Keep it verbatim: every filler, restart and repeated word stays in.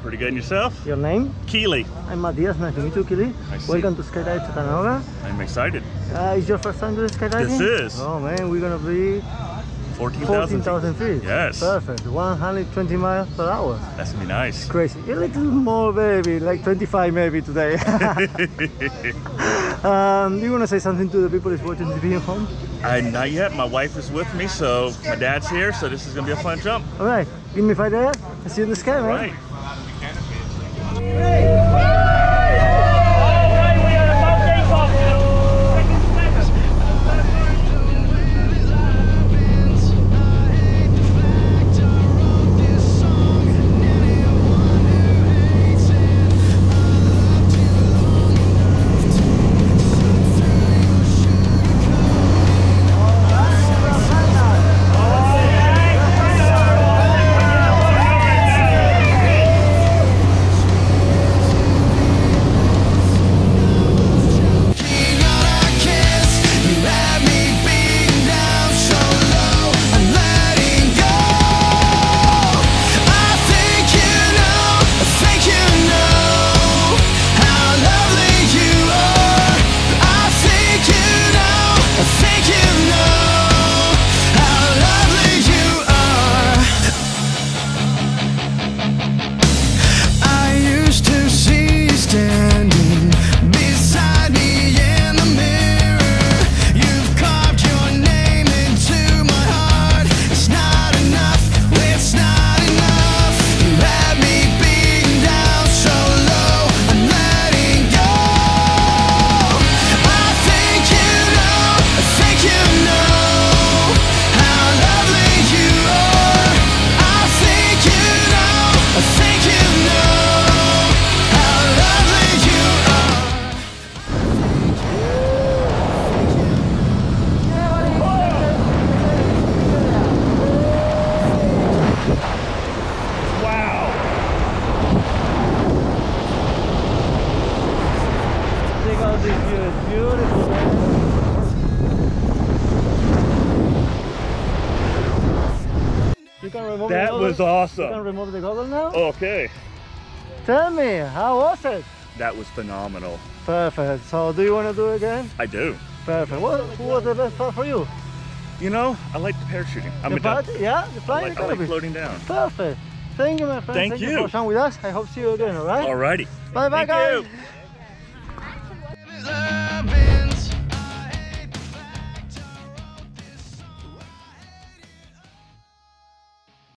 pretty good. And yourself? Your name? Keeley. I'm Matias. Nice to meet you, Keeley. Nice. Welcome to Skydive Chattanooga. I'm excited. Uh, is your first time doing skydiving? This is. Oh man, we're gonna be fourteen thousand feet. Yes. Perfect. one hundred twenty miles per hour. That's gonna be nice. Crazy. A little more, baby. Like twenty-five maybe today. um, you wanna say something to the people who's watching the video at home? I, not yet. My wife is with me, so my dad's here. So this is gonna be a fun jump. All right. Give me five there. I see you in the sky, man. All right. That was awesome. You can remove the goggles now? Okay. Tell me, how was it? That was phenomenal. Perfect. So do you want to do it again? I do. Perfect. What, what was the best part for you? You know, I like the parachuting. I'm a dump. Yeah, the flying. I like, I like floating down. Perfect. Thank you, my friend. Thank, Thank you. you for coming with us. I hope to see you again, all right? All righty. Bye-bye, guys. You.